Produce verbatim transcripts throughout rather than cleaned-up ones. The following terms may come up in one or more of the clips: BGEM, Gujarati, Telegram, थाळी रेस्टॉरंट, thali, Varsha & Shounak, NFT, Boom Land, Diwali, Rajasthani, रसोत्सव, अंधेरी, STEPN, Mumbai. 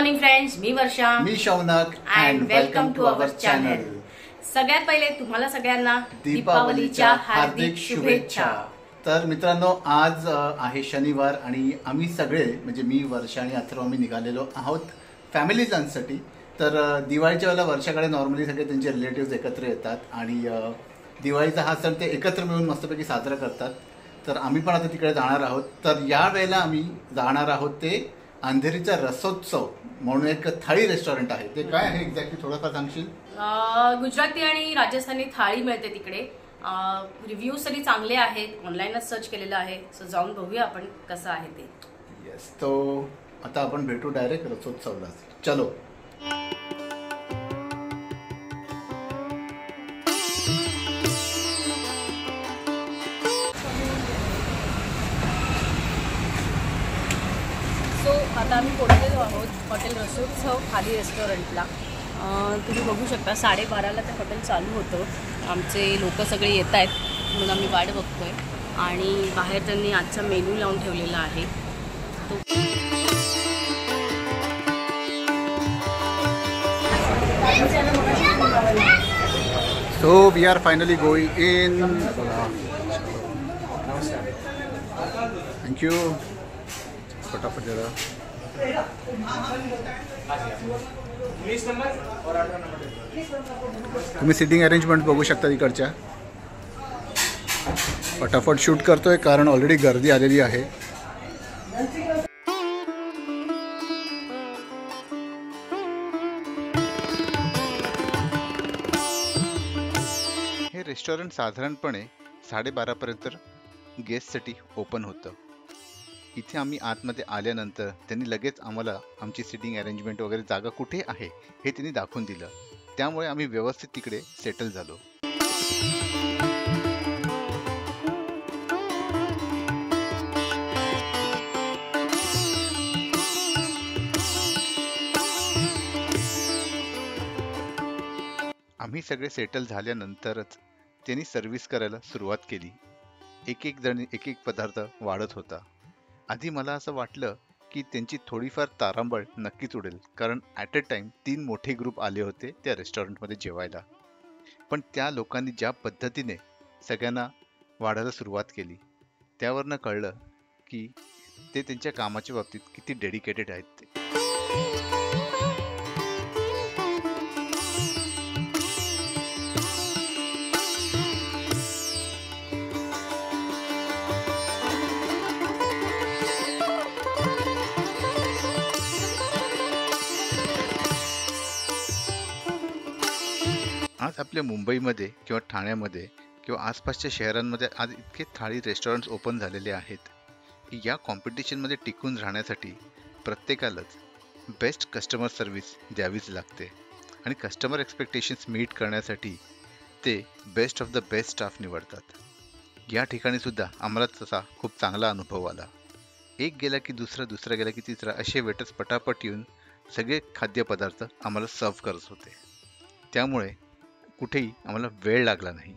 Morning friends, मी वर्षा, मी Shaunak and welcome to our channel. सगळ्यात पहिले तुम्हाला सगळ्यांना दीपावलीच्या हार्दिक शुभेच्छा. तर मित्रांनो, आज आहे शनिवार आणि आम्ही सगळे म्हणजे मी, वर्षा आणि अथर्व आम्ही निघालेलो आहोत फॅमिली जाण्यासाठी. तर दिवाळीच्या वेळेला वर्षाकडे नॉर्मली सगळे त्यांचे रिलेटिव्ह एकत्र येतात आणि दिवाळीचा हा सण ते एकत्र मिळून मस्तपैकी साजरा करतात. तर आम्ही पण आता तिकडे जाणार आहोत. तर या वेळेला आम्ही जाणार आहोत ते अंधेरीचा रसोत्सव म्हणून एक थाळी रेस्टॉरंट आहे. ते काय आहे एक्झॅक्टली थोडंफार सांगशील? गुजराती आणि राजस्थानी थाळी मिळते तिकडे. रिव्ह्यूज तरी चांगले आहेत, ऑनलाईनच सर्च केलेलं आहे. सो जाऊन बघूया आपण कसं आहे ते. येस, तो आता आपण भेटू डायरेक्ट रसोत्सवला. चलो. आता आम्ही पोहोचलेलो आहोत हॉटेल रसोत्सव थाळी रेस्टॉरंटला. तुम्ही बघू शकता साडेबाराला ते हॉटेल चालू होतं. आमचे लोक सगळे येत आहेत म्हणून आम्ही वाट बघतो आहे. आणि बाहेर त्यांनी आजचा मेन्यू लावून ठेवलेला आहे. So we are finally going in. Thank you. फटाफट जरा तुम्ही सिटिंग अरेंजमेंट बघू शकता तिकडच्या. फटाफट शूट करतोय कारण ऑलरेडी गर्दी आलेली आहे. हे रेस्टॉरंट साधारणपणे साडेबारापर्यंत गेस्टसाठी ओपन होतं. इथे आम्ही आतमध्ये आल्यानंतर त्यांनी लगेच आम्हाला आमची सिटिंग अरेंजमेंट वगैरे जागा कुठे आहे हे त्यांनी दाखवून दिलं. त्यामुळे आम्ही व्यवस्थित तिकडे सेटल झालो. आम्ही सगळे सेटल झाल्यानंतरच त्यांनी सर्व्हिस करायला सुरुवात केली. एक एक जण एक एक पदार्थ वाढत होता. आधी मला असं वाटलं की त्यांची थोडीफार तारांबळ नक्कीच उडेल कारण ॲट अ टाइम तीन मोठे ग्रुप आले होते त्या रेस्टॉरंटमध्ये जेवायला. पण त्या लोकांनी ज्या पद्धतीने सगळ्यांना वाढायला सुरुवात केली त्यावरनं कळलं की ते त्यांच्या कामाच्या बाबतीत किती डेडिकेटेड आहेत ते. आज आपल्या मुंबईमध्ये किंवा ठाण्यामध्ये किंवा आसपासच्या शहरांमध्ये आज इतके थाळी रेस्टॉरंट्स ओपन झालेले आहेत की या कॉम्पिटिशनमध्ये टिकून राहण्यासाठी प्रत्येकालाच बेस्ट कस्टमर सर्व्हिस द्यावीच लागते. आणि कस्टमर एक्सपेक्टेशन्स मीट करण्यासाठी ते best of the best staff निवडतात. या ठिकाणीसुद्धा आम्हाला तसा खूप चांगला अनुभव आला. एक गेला की दुसरा, दुसरा गेला की तिसरा असे वेटर्स पटापट येऊन सगळे खाद्यपदार्थ आम्हाला सर्व्ह करत होते. त्यामुळे कुठेही आम्हाला वेळ लागला नाही.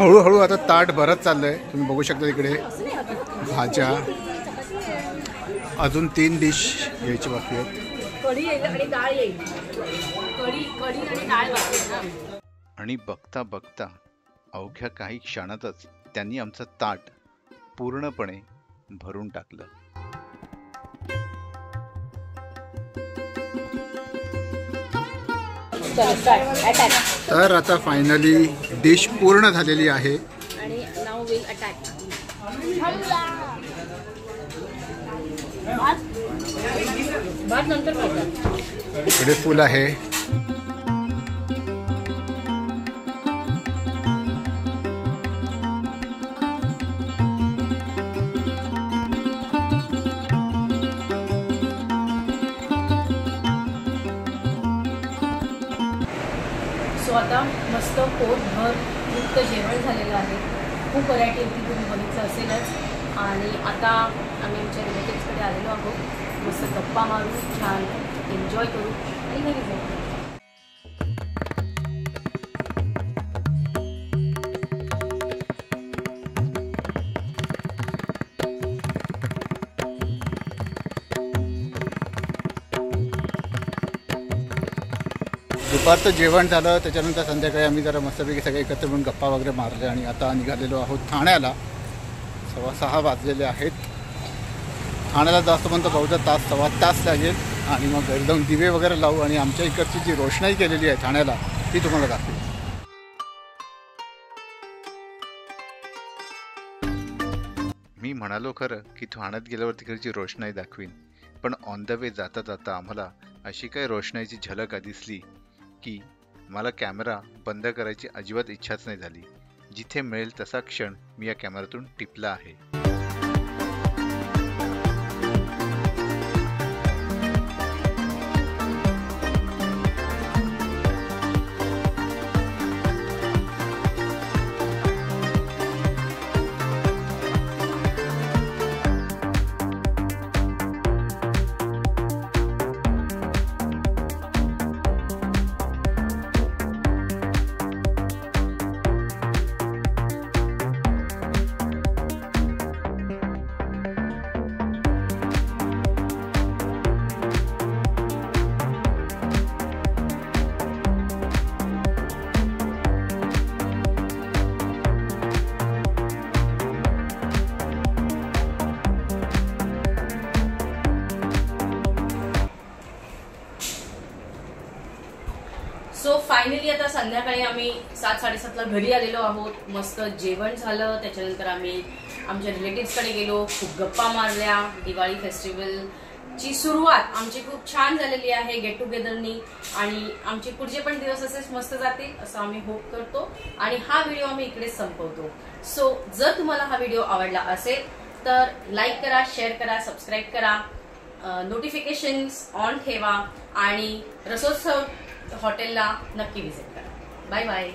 हळूहळू आता ताट भरत चाललंय. तुम्ही बघू शकता तिकडे भाज्या, अजून तीन डिश घ्यायची बाकी आहेत. आणि बघता बघता अवघ्या काही क्षणातच त्यांनी आमचं ताट पूर्णपणे भरून टाकलं. तर आता फायनली डिश पूर्ण झालेली आहे. इकडे फुल आहे. सो आता मस्त पोटभर युक्त जेवण झालेलं आहे। खूप व्हरायटी होती, तुम्ही बघितलं असेलच। आणि आता आम्ही आमच्या रिलेटिव्सकडे आलेलो आहोत, मस्त गप्पा मारू, छान एन्जॉय करू आणि घरी जाऊ। दुपारचं जेवण झालं, त्याच्यानंतर संध्याकाळी आम्ही जरा मस्तपैकी सगळे एकत्र मिळून गप्पा वगैरे मारले आणि आता निघालेलो आहोत ठाण्याला। सव्वा सहा वाजलेले आहेत। ठाण्याला जास्तपर्यंत पावसा तास सव्वा तास लागेल आणि मग घरी जाऊन दिवे वगैरे लावू आणि आमच्या इकडची जी रोषणाई केलेली आहे ठाण्याला ती तुम्हाला दाखवू। मी म्हणालो खरं की ठाण्यात गेल्यावर तिकडची रोषणाई दाखवीन, पण ऑन द वे जाता जाता आम्हाला अशी काही रोषणाईची झलक दिसली की मला कॅमेरा बंद करायची अजिबात इच्छाच नाही झाली। जिथे मिळेल तसा क्षण मी या कॅमेऱ्यातून टिपला आहे। सो फायनली आता संध्याकाळी आम्ही सात साडेसातला घरी आलेलो आहोत। मस्त जेवण झालं, त्याच्यानंतर आम्ही आमच्या रिलेटिव्सकडे गेलो, खूप गप्पा मारल्या। दिवाळी फेस्टिवलची सुरुवात आमची खूप छान झालेली आहे गेट टुगेदरनी आणि आमचे पुढचे पण दिवस असेच मस्त जातील असं आम्ही होप करतो आणि हा व्हिडिओ आम्ही इकडेच संपवतो। सो जर तुम्हाला हा व्हिडिओ आवडला असेल तर लाईक करा, शेअर करा, सबस्क्राईब करा, नोटिफिकेशन्स ऑन ठेवा आणि रसोत्सव हॉटेलला नक्की विजिट करा। Bye bye.